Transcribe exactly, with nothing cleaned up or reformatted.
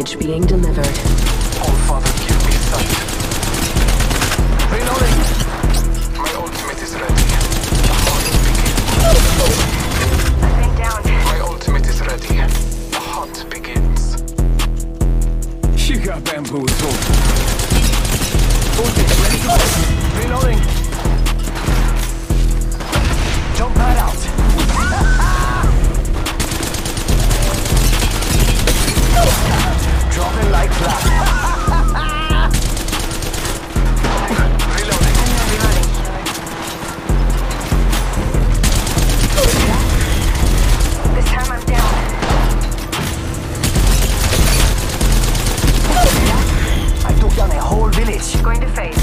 Package being delivered. Oh, Father, give me sight. Reloading! My ultimate is ready. The hunt begins. I've been down. My ultimate is ready. The hunt begins. You got bamboo, too. Voltage ready. Reloading! Jump pad out. Dropping like that. Reloading. This time I'm down. I took down a whole village. Going to face.